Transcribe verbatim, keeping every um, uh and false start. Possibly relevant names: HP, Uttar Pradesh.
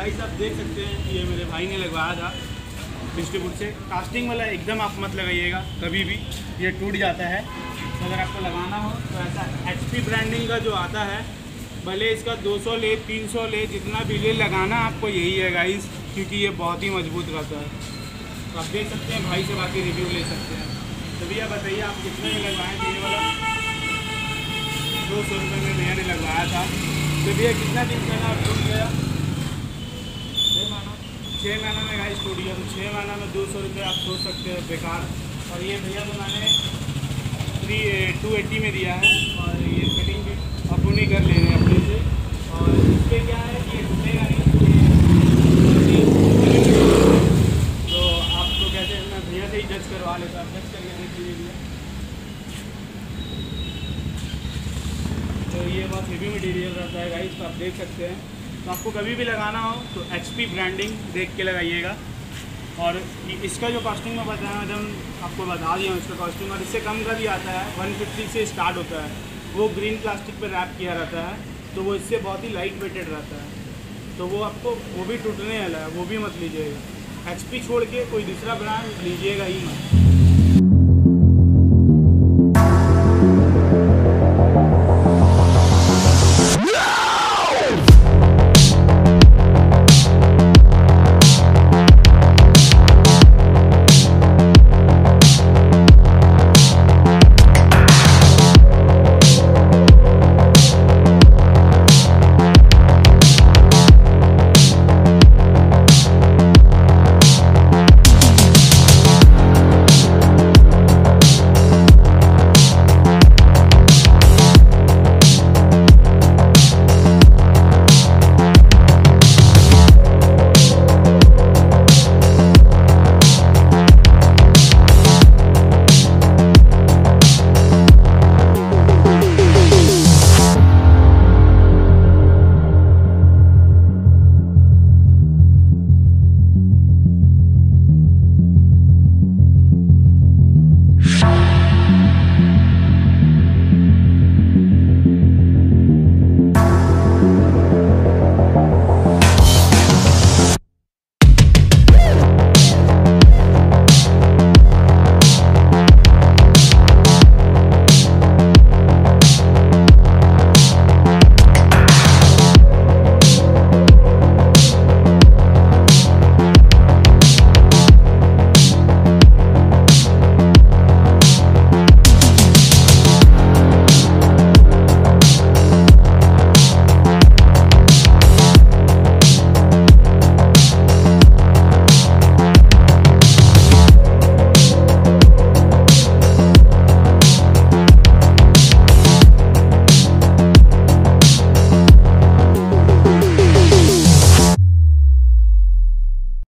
Guys आप देख सकते हैं कि ये मेरे भाई ने लगवाया था डिस्ट्रीब्यूट से। कास्टिंग वाला एकदम आप मत लगाइएगा कभी भी, ये टूट जाता है। तो अगर आपको लगाना हो तो ऐसा एचपी ब्रांडिंग का जो आता है, भले इसका दो सौ ले तीन सौ ले जितना भी ले, लगाना आपको यही है गाइस, क्योंकि ये बहुत ही मजबूत रहता है। तो आप देख सकते हैं भाई से बाकी रिव्यू ले सकते हैं। तो भैया बताइए आप कितने में लगवाएँ? ये वाला दो सौ रुपये में मैंने लगवाया था। तो भैया कितना दिन पहले आप टूट गया? छः महीना में गाइस टूट गया। तो छः महीना में दो सौ रुपये आप सोच सकते हैं बेकार। और ये भैया को मैंने थ्री टू एट्टी में दिया है और ये कटिंग भी अपू नहीं कर ले रहे हैं अपने से। और इसके क्या है कि टूटेगा नहीं, तो आपको कहते हैं मैं भैया से ही जज करवा लेता। जज करके देखिए भैया, तो ये बहुत हेवी मटीरियल रहता है गाइस, तो आप देख सकते हैं। तो आपको कभी भी लगाना हो तो एचपी ब्रांडिंग देख के लगाइएगा। और इसका जो कॉस्टिंग में बताया मैडम आपको बता दिया हूँ, इसका कॉस्टिंग और इससे कम का भी आता है, एक सौ पचास से स्टार्ट होता है। वो ग्रीन प्लास्टिक पर रैप किया रहता है, तो वो इससे बहुत ही लाइट वेटेड रहता है। तो वो आपको वो भी टूटने वाला है, वो भी मत लीजिएगा। एचपी छोड़ के कोई दूसरा ब्रांड लीजिएगा ही मत।